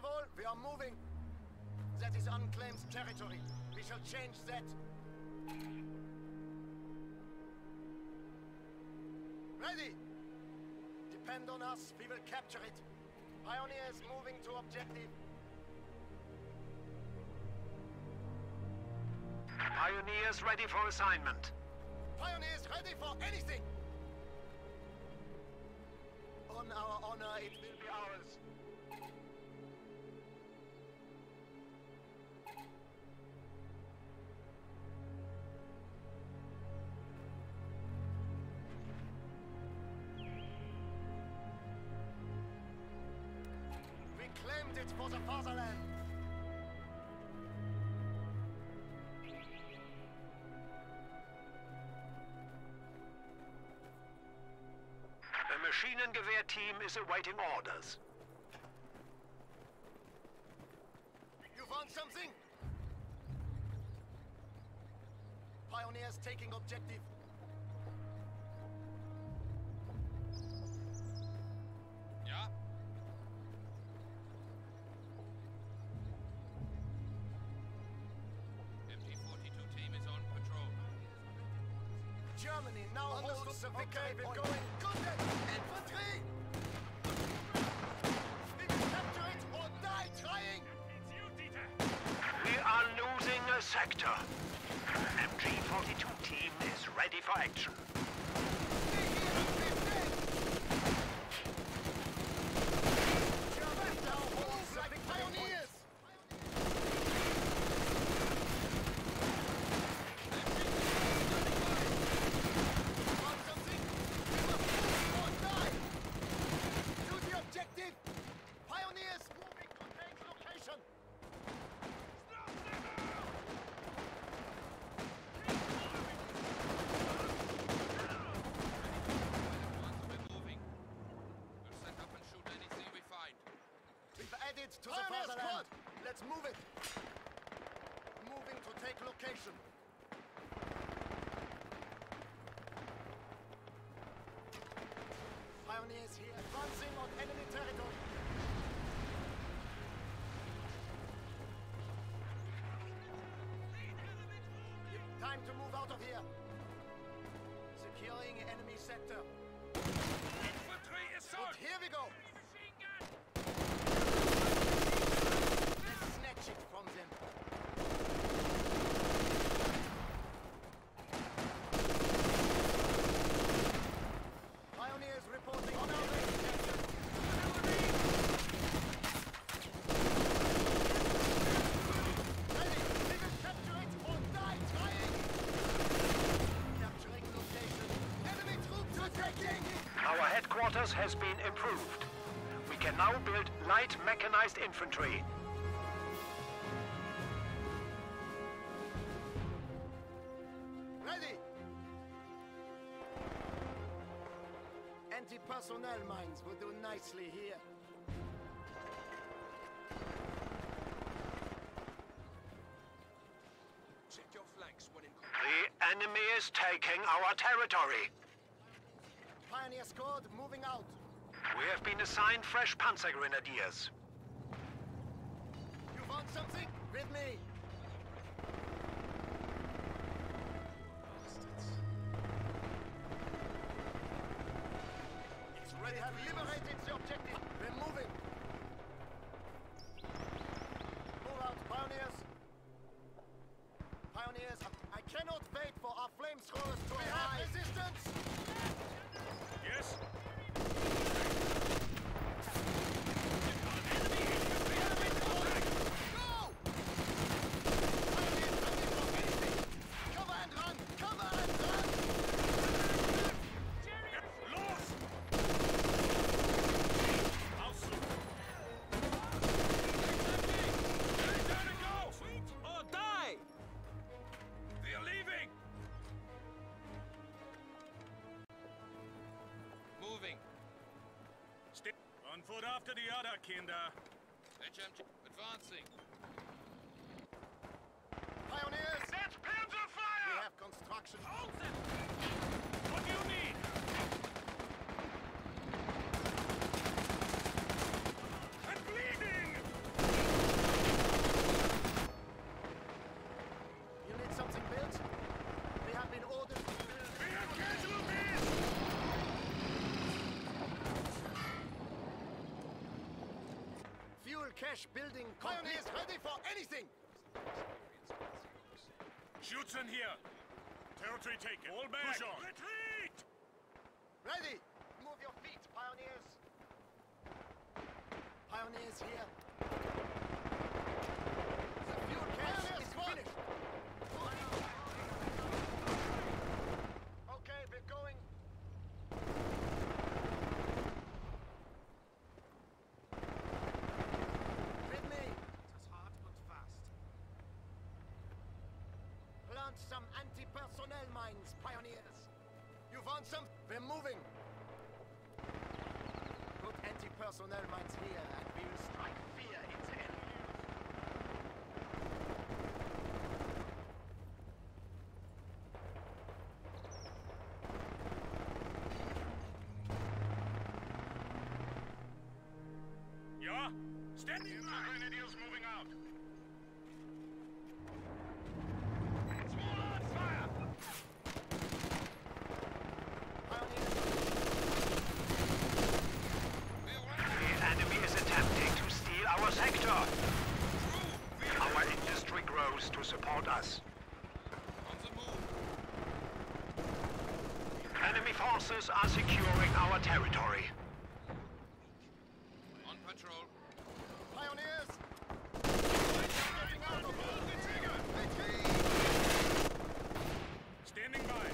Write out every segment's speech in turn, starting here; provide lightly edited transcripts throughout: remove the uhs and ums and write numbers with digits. Jawohl, we are moving. That is unclaimed territory. We shall change that. Ready! Depend on us, we will capture it. Pioneer is moving to objective. Pioneers ready for assignment. Pioneers ready for anything! On our honor, it will be ours. We claimed it for the fatherland. Maschinengewehr team is awaiting orders. You want something? Pioneers taking objective. Yeah. MG42 team is on patrol. Germany now holds the victory. We're going good then. Sector. MG42 team is ready for action. To the fatherland. Let's move it. Moving to take location. Pioneers here advancing on enemy territory. Time to move out of here. Securing enemy sector. Infantry assault. Here we go. Has been improved. We can now build light mechanized infantry. Ready! Anti-personnel mines will do nicely here. Check your flanks when in... The enemy is taking our territory. Pioneer squad moving out. We have been assigned fresh Panzer Grenadiers. You want something? With me. It's ready. We have liberated the objective. We're moving. Move out, Pioneers. Pioneers, I cannot wait for our flamethrowers to arrive. We have resistance. Yes? One foot after the other, Kinder. HMG advancing. Pioneers! That's Panzer fire! We have construction. Hold them! What do you need? I'm bleeding! fresh building. Company is ready for anything! Schützen here! Territory taken! All back! Push on! Retreat! Ready! Move your feet, pioneers! Pioneers here! The fuel cache is finished! Okay, we're going! With me! It was hard but fast. Plant some anti-personnel mines, pioneers! You want some? We're moving! Put anti-personnel mines here and we will strike fear into enemy. Yeah? Stand in line! Grenadiers moving out! To support us. On the move. Enemy forces are securing our territory. On patrol. Pioneers! Standing by.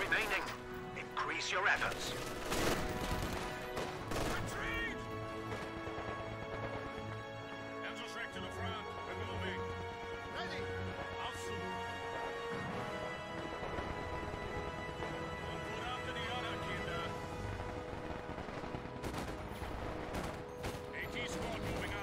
Remaining. Increase your efforts. Retreat! Panzer Schreck to the front and moving. Ready! Out soon. One foot after the other, Kinder. AT squad moving out.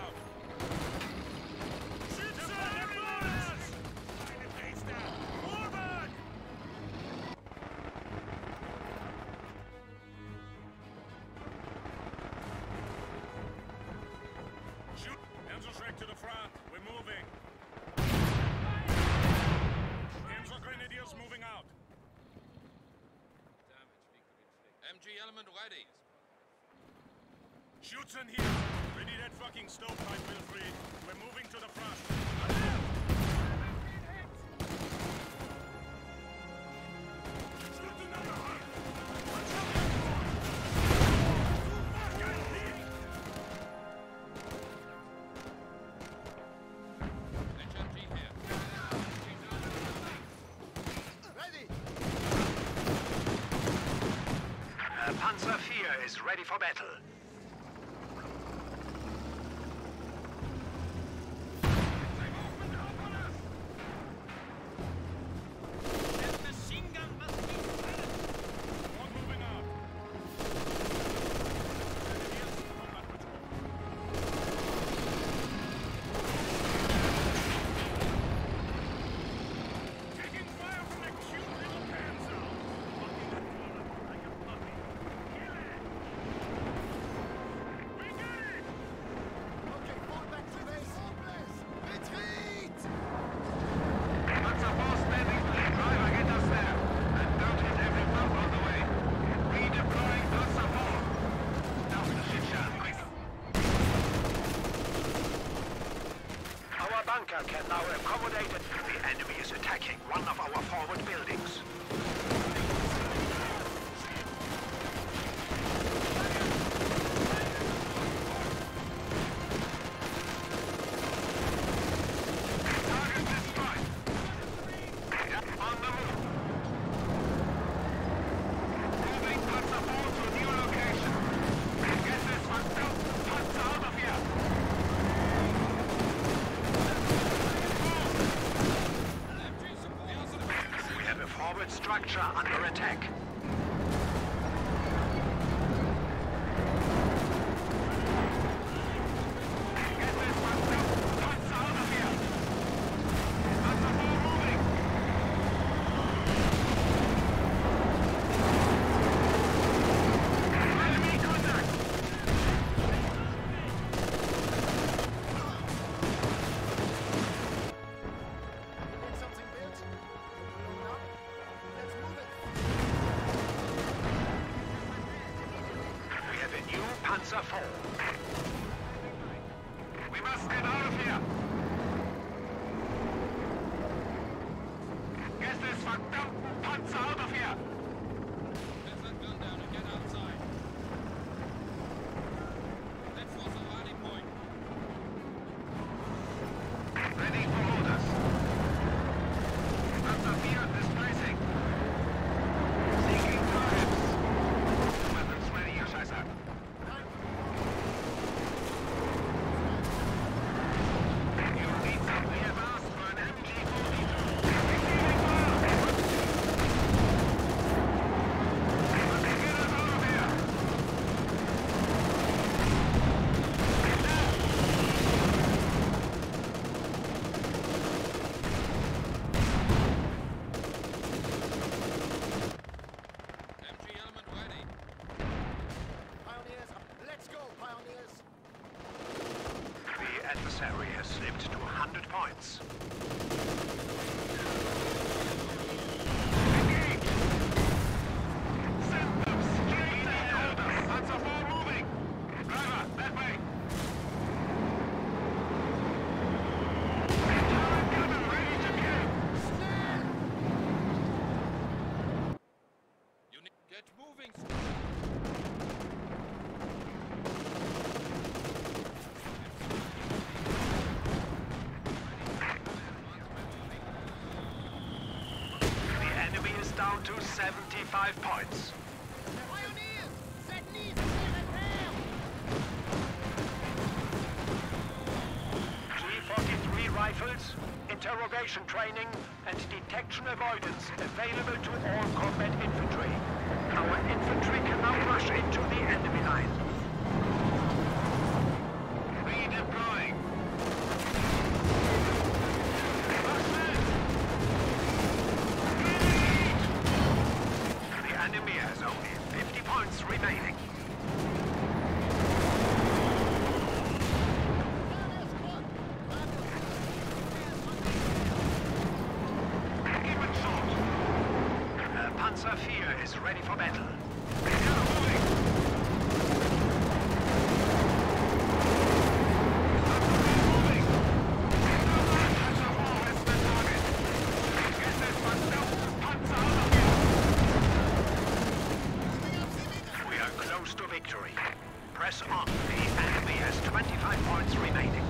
To the front, we're moving. Panzer Grenadiers moving out. MG element ready. Schützen here. We need that fucking stovepipe, Wilfried. We're moving to the front. Shoot another one. Panzer IV is ready for battle. Can now accommodate it. The enemy is attacking one of our forward buildings. Target destroyed. On the move. turret structure under attack. We must get out of here! Get this verdammten Panzer out of here! Let's let gun down and get outside. Let's force a landing point. Ready for orders. Panzer IV displacing. Seeking targets. Weapons ready, Ihr Scheißer. Adversary has slipped to 100 points. Engage! Send them straight ahead! Panzer IV moving! Driver, that way! Turret cannon ready to kill! Stand! You need to get moving! Down to 75 points. G43 rifles, interrogation training, and detection avoidance available to all combat infantry. Our infantry can now rush into the enemy line. Redeploying. Remaining. Give it short. Panzer IV is ready for battle. To victory. Press on. The enemy has 25 points remaining.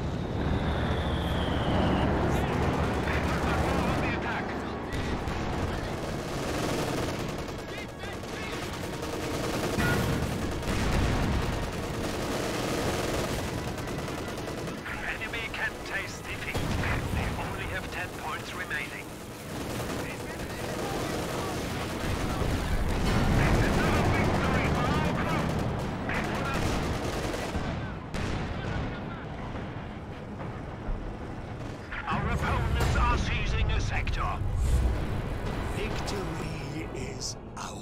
Victory is ours.